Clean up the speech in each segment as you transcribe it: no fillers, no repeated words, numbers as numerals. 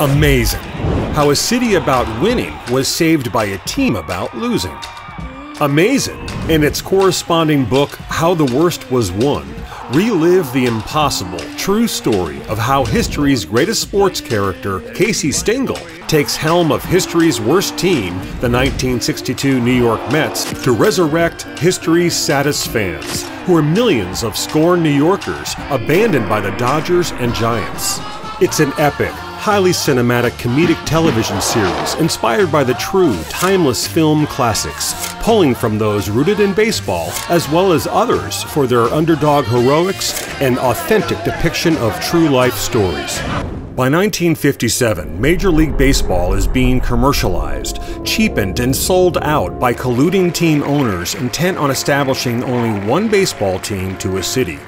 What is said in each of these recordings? Amazin'. How a city about winning was saved by a team about losing. Amazin', in its corresponding book, How The Worst Was Won, relive the impossible, true story of how history's greatest sports character, Casey Stengel, takes helm of history's worst team, the 1962 New York Mets, to resurrect history's saddest fans, who are millions of scorned New Yorkers abandoned by the Dodgers and Giants. It's an epic, highly cinematic comedic television series inspired by the true, timeless film classics, pulling from those rooted in baseball as well as others for their underdog heroics and authentic depiction of true life stories. By 1957, Major League Baseball is being commercialized, cheapened, and sold out by colluding team owners intent on establishing only one baseball team to a city.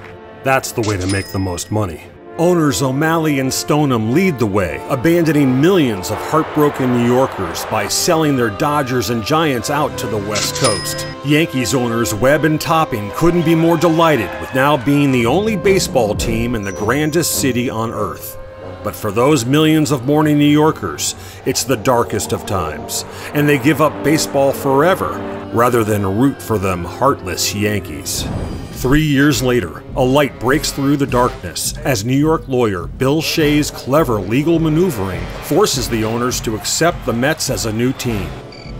That's the way to make the most money. Owners O'Malley and Stoneham lead the way, abandoning millions of heartbroken New Yorkers by selling their Dodgers and Giants out to the West Coast. Yankees owners Webb and Topping couldn't be more delighted with now being the only baseball team in the grandest city on earth. But for those millions of mourning New Yorkers, it's the darkest of times, and they give up baseball forever rather than root for them heartless Yankees. 3 years later, a light breaks through the darkness as New York lawyer Bill Shea's clever legal maneuvering forces the owners to accept the Mets as a new team.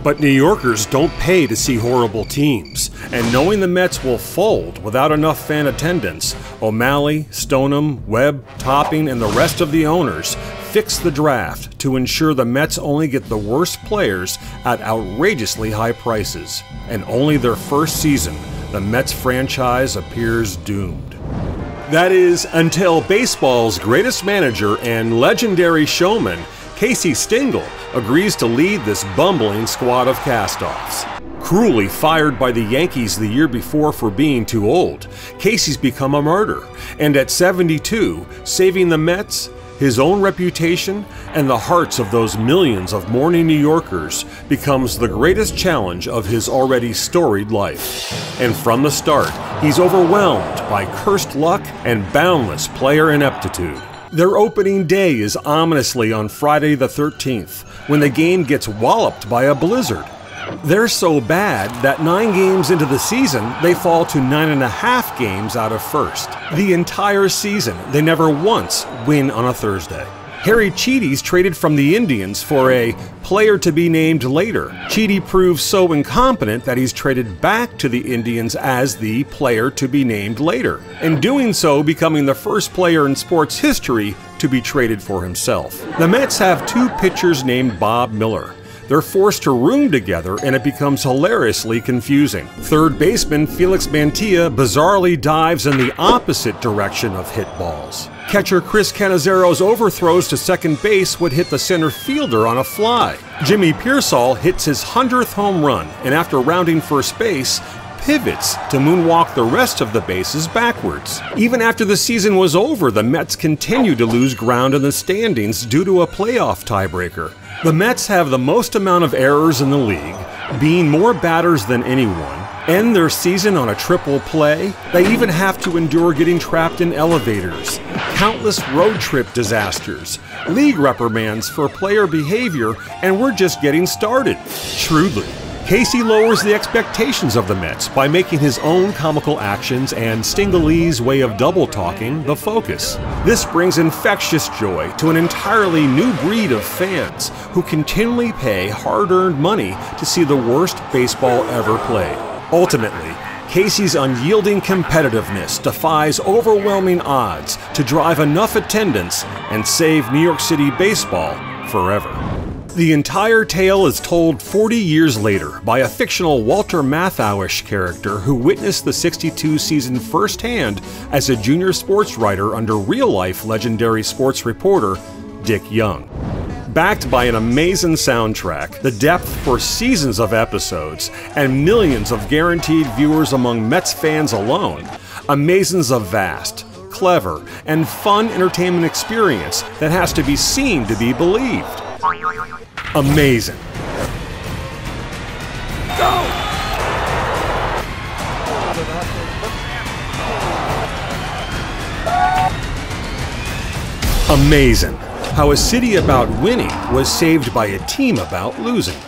But New Yorkers don't pay to see horrible teams, and knowing the Mets will fold without enough fan attendance, O'Malley, Stoneham, Webb, Topping, and the rest of the owners fix the draft to ensure the Mets only get the worst players at outrageously high prices, and only their first season, the Mets franchise appears doomed. That is, until baseball's greatest manager and legendary showman, Casey Stengel, agrees to lead this bumbling squad of cast-offs. Cruelly fired by the Yankees the year before for being too old, Casey's become a martyr, and at 72, saving the Mets, his own reputation, and the hearts of those millions of mourning New Yorkers becomes the greatest challenge of his already storied life. And from the start, he's overwhelmed by cursed luck and boundless player ineptitude. Their opening day is ominously on Friday the 13th, when the game gets walloped by a blizzard. They're so bad that 9 games into the season, they fall to 9.5 games out of first. The entire season, they never once win on a Thursday. Harry Cheedy's traded from the Indians for a player to be named later. Cheedy proves so incompetent that he's traded back to the Indians as the player to be named later, and doing so becoming the first player in sports history to be traded for himself. The Mets have 2 pitchers named Bob Miller. They're forced to room together, and it becomes hilariously confusing. Third baseman Felix Mantilla bizarrely dives in the opposite direction of hit balls. Catcher Chris Canizaro's overthrows to second base would hit the center fielder on a fly. Jimmy Piersall hits his 100th home run, and after rounding first base, pivots to moonwalk the rest of the bases backwards. Even after the season was over, the Mets continue to lose ground in the standings due to a playoff tiebreaker. The Mets have the most amount of errors in the league, being more batters than anyone, end their season on a triple play. They even have to endure getting trapped in elevators, countless road trip disasters, league reprimands for player behavior, and we're just getting started. Shrewdly, Casey lowers the expectations of the Mets by making his own comical actions and Stengel's way of double-talking the focus. This brings infectious joy to an entirely new breed of fans who continually pay hard-earned money to see the worst baseball ever played. Ultimately, Casey's unyielding competitiveness defies overwhelming odds to drive enough attendance and save New York City baseball forever. The entire tale is told 40 years later by a fictional Walter Matthau-ish character who witnessed the 62 season firsthand as a junior sports writer under real-life legendary sports reporter Dick Young. Backed by an amazing soundtrack, the depth for seasons of episodes, and millions of guaranteed viewers among Mets fans alone, Amazin's a vast, clever, and fun entertainment experience that has to be seen to be believed. Amazin'. Go! Amazin'. How a city about winning was saved by a team about losing.